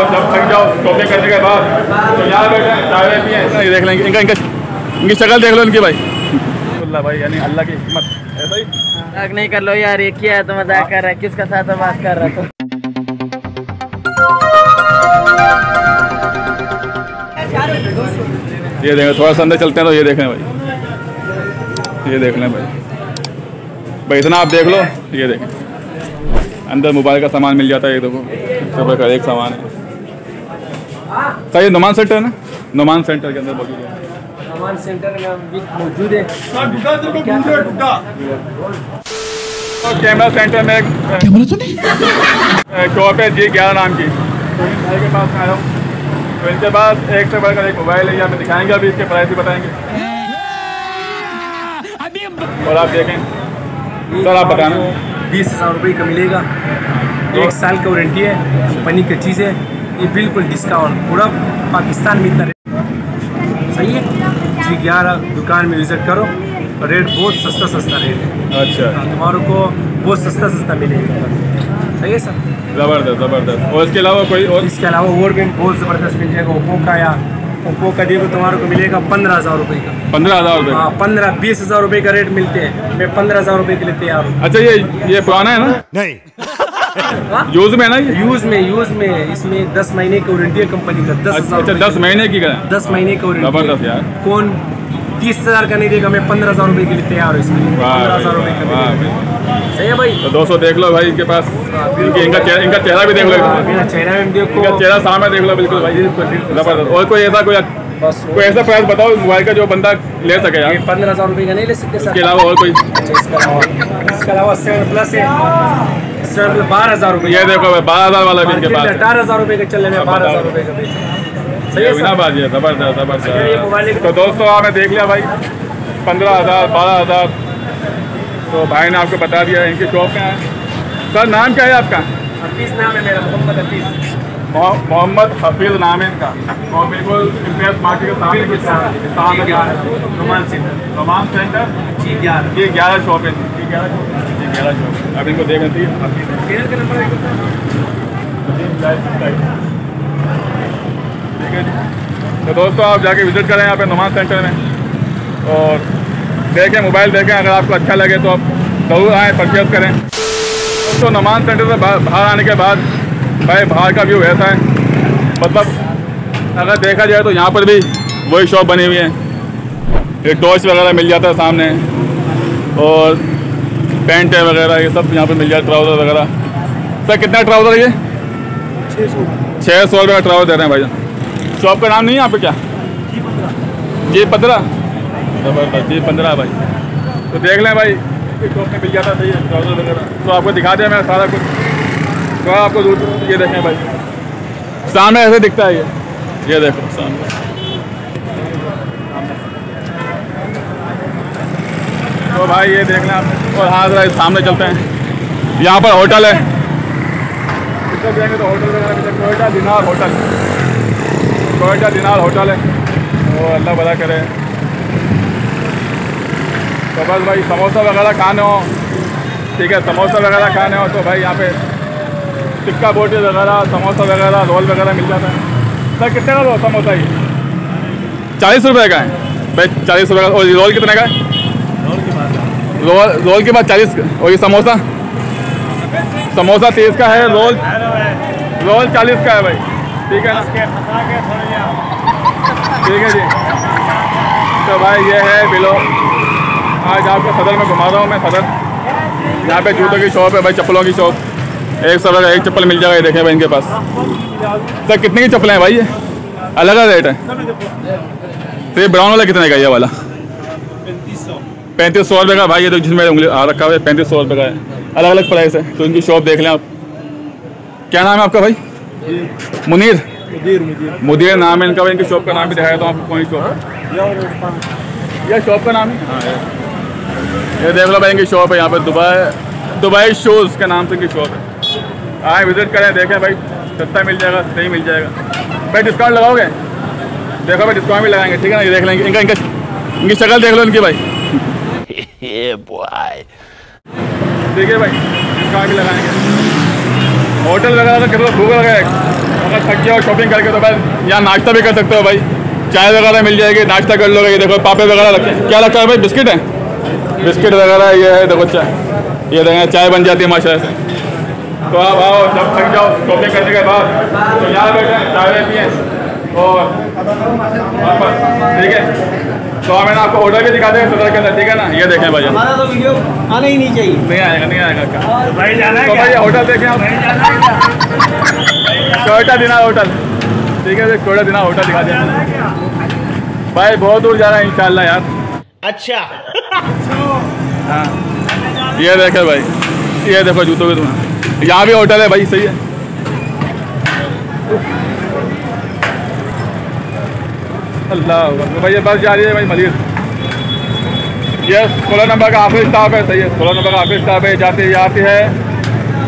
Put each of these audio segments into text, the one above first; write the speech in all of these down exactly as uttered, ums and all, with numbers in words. सब थक जाओ शॉपिंग करने के बाद तो यहाँ बैठे चाय पिए नहीं देख लेंगे। इनका इनका इनकी शक्ल देख लो इनकी भाई अल्लाह भाई यानी अल्लाह की हिम्मत है भाई। मजाक नहीं कर लो यार, ये क्या है तो मजाक कर रहा है, किसका साथ बात कर रहा था। ये देखें थोड़ा सा अंदर चलते हैं तो ये देख लें भाई, ये देख लें भाई भाई इतना आप देख लो, ये देखें अंदर मोबाइल का सामान मिल जाता है। ये देखो सब का एक सामान है सर। ये नोमान सेंटर है ना, नोमान सेंटर के अंदर मौजूद है। नोमान सेंटर में मौजूद है कैमरा सेंटर में एक शॉप है जी ग्यारह नाम की, भाई के पास आया हूँ तो इनके पास एक से बढ़कर एक मोबाइल है। यहाँ पे दिखाएंगे अभी इसके प्राइस भी बताएंगे और आप देखें सर आप बताना। बीस हज़ार रुपये का मिलेगा, एक साल की वारंटी है, कंपनी की चीज़ है, ये बिल्कुल डिस्काउंट पूरा पाकिस्तान में इतना सही है। जी ग्यारह दुकान में विज़िट करो, रेट बहुत सस्ता सस्ता रेट है। अच्छा तुम्हारों को बहुत सस्ता सस्ता मिलेगा, सही है सर, ज़बरदस्त ज़बरदस्त। और इसके अलावा कोई और इसके अलावा और भी बहुत ज़बरदस्त मिल जाएगा। ओप्पो का या ओप्पो का देखो तुम्हारे को मिलेगा पंद्रह हज़ार रुपये का, पंद्रह हज़ार रुपये हाँ पंद्रह बीस हज़ार रुपये का रेट मिलते हैं। मैं पंद्रह हज़ार रुपये के लिए तैयार हूँ। अच्छा ये ये पुराना है ना? नहीं यूज़ में है ना, यूज़ में यूज़ में इसमें दस महीने की वारंटी है कंपनी का, दस हज़ार दस महीने की दस महीने की वारंटी यार कौन तीस हज़ार का नहीं देगा। मैं पंद्रह हज़ार रुपये के लिए तैयार हूँ, इसमें पंद्रह हज़ार रुपये का सही है भाई। तो दोस्तों देख लो भाई इनके पास इनके इनका चेहरा इनका चेहरा भी देख लो, मेरा चेहरा भी देखो, इनका चेहरा सामने देख लो बिल्कुल भाई ज़बरदस्त। और कोई ऐसा कोई कोई ऐसा प्राइस बताओ मोबाइल का जो बंदा ले सके यार। पंद्रह हज़ार रुपये का नहीं ले सकते सर। इसके अलावा और कोई इसके अलावा सेवन प्लस है, सेवन प्लस बारह हज़ार रुपये, ये देखो भाई बारह हज़ार वाला भी इनके पास, अठारह हज़ार रुपये का चल रहा है, बारह हज़ार रुपये का बेच जबरदस्त जबरदस्त। तो दोस्तों आपने देख लिया भाई पंद्रह हज़ार बारह हज़ार। तो भाई ने आपको बता दिया इनकी शॉप में है। सर नाम क्या है आपका? हफीज़ नाम है मेरा, मोहम्मद हफीज़, मोहम्मद हफीज़ नाम है इनका। और बिल्कुल इम्प्रेस मार्केट के सामने Noman centre, Noman centre G ग्यारह जी ग्यारह शॉप है जी ग्यारह जी ग्यारह शॉप अब इनको देख लेती। तो दोस्तों आप जाके विज़िट करें यहाँ पे नोमान सेंटर में और देखें मोबाइल देखें, अगर आपको अच्छा लगे तो आप ज़रूर आएँ परचेज़ करें। दोस्तों नोमान सेंटर से बाहर आने के बाद भाई बाहर का व्यू ऐसा है, मतलब अगर देखा जाए तो यहाँ पर भी वही शॉप बनी हुई है। एक टॉर्च वगैरह मिल जाता है सामने और पेंट है वगैरह ये सब यहाँ पर मिल जाए, ट्राउज़र वगैरह। सर कितना ट्राउज़र है ये? छः सौ छः सौ रुपये का ट्राउज़र दे रहे हैं भाई। शॉप का नाम नहीं है यहाँ पे क्या? जी पंद्रह जबरदस्त जी पंद्रह भाई। तो देख लें भाई शॉप में मिल जाता था ये ट्राउज़र वगैरह, तो आपको दिखा दिया मैं सारा कुछ। तो आपको दूर ये देखें भाई सामने ऐसे दिखता है ये, ये देखो सामने तो भाई ये देख लें आप। और हाँ भाई सामने चलते हैं, यहाँ पर होटल है, इसको देखेंगे तो होटल वगैरह, कोयटा दिनार होटल, कोयटा दिनार होटल है और अल्लाह भला करे। तो बस भाई समोसा वगैरह खाने हो, ठीक है समोसा वगैरह खाने हो तो भाई यहाँ पे टिक्का बोटी वगैरह समोसा वगैरह रोल वगैरह मिल जाता है। सर कितने का रोल समोसा ये? चालीस रुपए का है भाई, चालीस रुपये का। और रोल कितने का है? रोल रोल के बाद चालीस। और ये समोसा समोसा तीस का है, रोल रोल चालीस का है भाई, ठीक है ठीक है जी। तो भाई ये है बिलो, आज आपको सदर में घुमा रहा हूँ मैं। सदर यहाँ पे जूतों की शॉप है भाई, चप्पलों की शॉप, एक सौ एक चप्पल मिल जाएगा। ये देखें भाई इनके पास सर कितने की चप्पलें हैं भाई? ये अलग अलग रेट है। तो ये ब्राउन वाला कितने का? ये वाला पैंतीस सौ रुपये का भाई, ये तो जिसमें उंगली आ रखा है पैंतीस सौ रुपये का है, अलग अलग प्राइस है। तो इनकी शॉप देख लें आप। क्या नाम है आपका भाई? मुनीर मुदीर मुदीर नाम है इनका भाई। इनकी शॉप का नाम भी दिखाया था आपको, कौन सी शॉप है? यह शॉप का नाम है हाँ, ये देख लो भाई इनकी शॉप है यहाँ पर, दुबई दुबई शूज़ के नाम से इनकी शॉप है। आए विज़िट करें, देखें भाई सस्ता मिल जाएगा, सही मिल जाएगा भाई। डिस्काउंट लगाओगे? देखो भाई डिस्काउंट भी लगाएंगे, ठीक है ना। ये देख लेंगे इनका इनका इनकी शक्ल देख लो इनकी भाई, ठीक है भाई डिस्काउंट भी लगाएंगे। होटल वगैरह तो कितना भूख लगा है, अगर थक गया हो शॉपिंग करके तो भाई यहाँ नाश्ता भी कर सकते हो भाई, चाय वगैरह मिल जाएगी, नाश्ता कर लोगे। ये देखो पापे वगैरह क्या लगता है भाई, बिस्किट है, बिस्किट वगैरह ये है। देखो चाय, ये देखो चाय बन जाती है माशाल्लाह से। तो आप आओ, जब थक जाओ शॉपिंग करने के बाद तो यहाँ बैठे चाय पिए और वापस, ठीक है। तो आप है ना, आपको ऑर्डर भी दिखा देंगे सदर के अंदर, ठीक है ना। ये देखें भाई, हमारा तो वीडियो आना ही नहीं चाहिए, नहीं आएगा, नहीं आएगा भाई, जाना है। तो भाई होटल देखें आप, कोयटा दिना होटल, ठीक है, कोयटा दिना होटल दिखा दें भाई। बहुत दूर जाना है इंशाल्लाह यार। अच्छा, ये देखे भाई, ये देखो जूतों के तुम्हें, यहाँ भी होटल है भाई, सही है। अल्लाह भाई, ये बस जा रही है भाई मलिक। ये सोलह नंबर का ऑफिस स्टाफ है, सही है, सोलह नंबर का ऑफिस स्टाफ है। जाती जाती है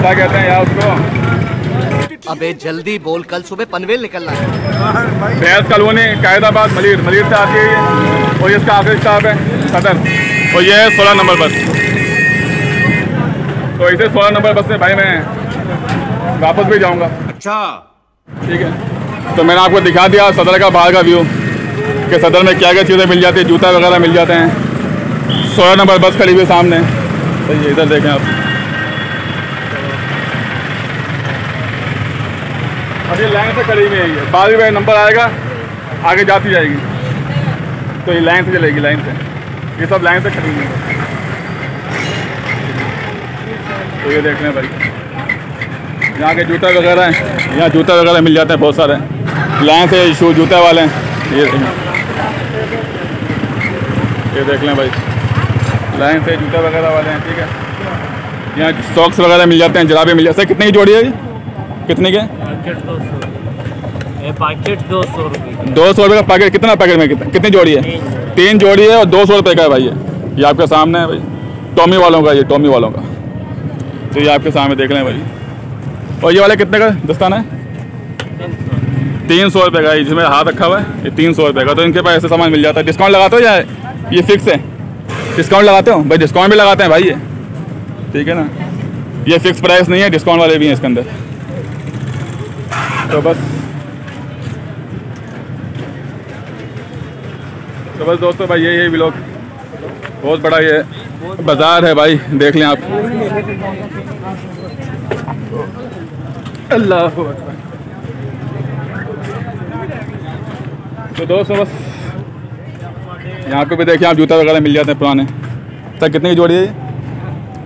क्या कहते हैं यार उसको, अबे जल्दी बोल, कल सुबह पनवेल निकलना है। भैंस कॉलोनी कायदाबाद मलिक, मलिक से आती है। और इसका ऑफिस स्टाफ है सदर, और ये है सोलह नंबर बस। तो इसे सोलह नंबर बस में भाई मैं वापस भी जाऊंगा। अच्छा, ठीक है। तो मैंने आपको दिखा दिया सदर का बाहर का व्यू, कि सदर में क्या क्या चीज़ें मिल जाती है, जूता वगैरह मिल जाते हैं। सोलह नंबर बस खड़ी हुई सामने, तो ये इधर देखें आप। अभी लाइन से खड़ी हुई है, ये बारहवीं में नंबर आएगा, आगे जाती जाएगी। तो ये लाइन से चलेगी, लाइन से, ये सब लाइन से खड़ी हुई है। तो ये देख लें भाई, यहाँ के जूता वगैरह हैं, यहाँ जूता वगैरह मिल जाते हैं बहुत सारे, लाइन से शू जूता वाले हैं। ये ये देख लें भाई, लाइन से जूता वगैरह वाले हैं, ठीक है। यहाँ सॉक्स वगैरह मिल जाते हैं, जराबे मिल जाते हैं। कितने की जोड़ी है ये, कितने के? पैकेट दो सौ रुपये, दो सौ रुपये का पैकेट। कितना पैकेट में कितने कितनी जोड़ी है? तीन जोड़ी है और दो सौ रुपये का है भाई। ये ये आपके सामने है भाई, टॉमी वालों का, ये टॉमी वालों का। तो ये आपके सामने देख लें भाई। और ये वाले कितने का दस्ताना है? तीन सौ रुपये का, जिसमें हाथ रखा हुआ है, ये तीन सौ रुपये का। तो इनके पास ऐसे सामान मिल जाता है। डिस्काउंट लगाते हो या ये फिक्स है? डिस्काउंट लगाते हो भाई, डिस्काउंट भी लगाते हैं भाई ये, ठीक है ना। ये फिक्स प्राइस नहीं है, डिस्काउंट वाले भी हैं इसके अंदर। तो बस तो बस दोस्तों भाई, यही यही व्लॉग, बहुत बड़ा ये बाज़ार है भाई, देख लें आप। अल्लाह हू अकबर। तो दोस्तों बस यहाँ पे भी देखिए आप, जूता वगैरह मिल जाते हैं पुराने। सर कितने की जोड़ी है ये,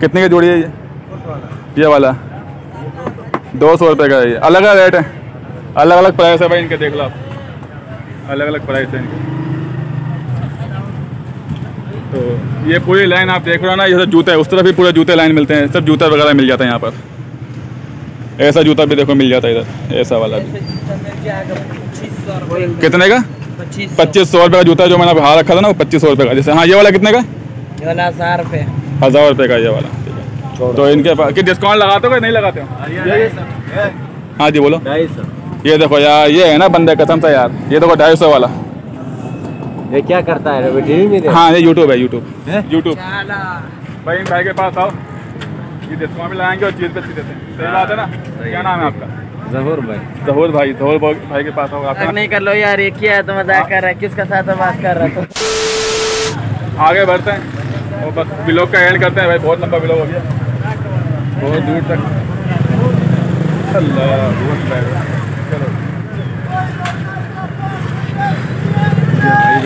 कितने की जोड़ी है ये? ये वाला दो सौ रुपये का है। ये अलग अलग रेट है, अलग अलग प्राइस है भाई इनके, देख लो आप, अलग अलग प्राइस है इनके। तो ये पूरी लाइन आप देख रहे हो ना, ये सब जूते, उस तरफ भी पूरे जूते लाइन मिलते हैं, सब जूता वगैरह मिल जाता है यहाँ पर। ऐसा जूता भी देखो मिल जाता है इधर, ऐसा वाला भी। कितने का? पच्चीस सौ रुपये का जूता, जो मैंने बाहर रखा था ना, वो पच्चीस सौ रुपये का। जैसे हाँ, ये वाला कितने का? हज़ार रुपये, हज़ार रुपये का ये वाला। तो इनके पास कि डिस्काउंट लगाते हो कि नहीं लगाते हो? हाँ जी बोलो। ये देखो यार, ये है ना बंदे, कसम से यार, ये देखो ढाई सौ वाला। ये क्या करता है टीवी में? हाँ, ये यूट्यूब है, यूट्यूब यूट्यूब भाई। इन भाई के पास आओ, ये डिस्काउंट भी लगाएंगे और चीज़ पे अच्छी देते हैं, सही बात है ना। क्या नाम है आपका? जहूर भाई, जहूर भाई, जहूर भाई के पास आओ। आप नहीं कर लो यार, ये क्या है, तो मजाक कर रहा है, किसका साथ बात कर रहा है। आगे बढ़ते हैं और बस ब्लॉग का एंड करते हैं भाई, बहुत लंबा ब्लॉग हो गया, बहुत दूर तक। अल्लाह,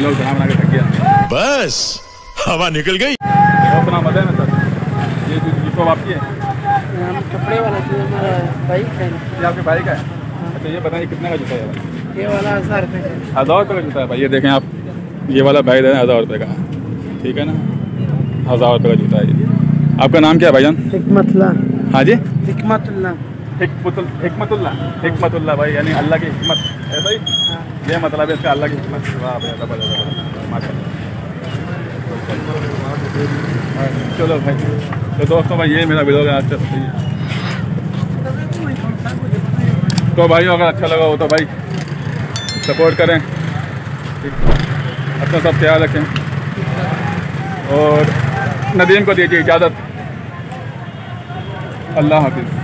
लोग बना के थक गया, बस हवा निकल गई। अपना मजा है ना सर, ये जिसको आपकी है कपड़े वाला जो हमारा बाइक है, ये आपके बाइक है। अच्छा, ये बताइए कितने का जूता है? ये वाला हज़ार रुपये का, हज़ार रुपये का जूता है भाई। ये देखें आप, ये वाला भाई है हज़ार रुपये का, ठीक है ना, हज़ार रुपये का जूता है ये। आपका नाम क्या है भाईजान? हिकमतुल्लाह। हाँ जी, हिकमतुल्लाह, हिकमतुल्लाह, हिकमतुल्लाह भाई, यानी अल्लाह की हिकमत है भाई, ये मतलब है इसका, अल्लाह की हिकमत। चलो भाई, तो दोस्तों भाई ये मेरा वीडियो है आज तक, सही है। तो भाई अगर अच्छा लगा हो तो भाई सपोर्ट करें, अपना सब ख्याल रखें, और नदीम को दीजिए इजाज़त। अल्लाह हाफिज़।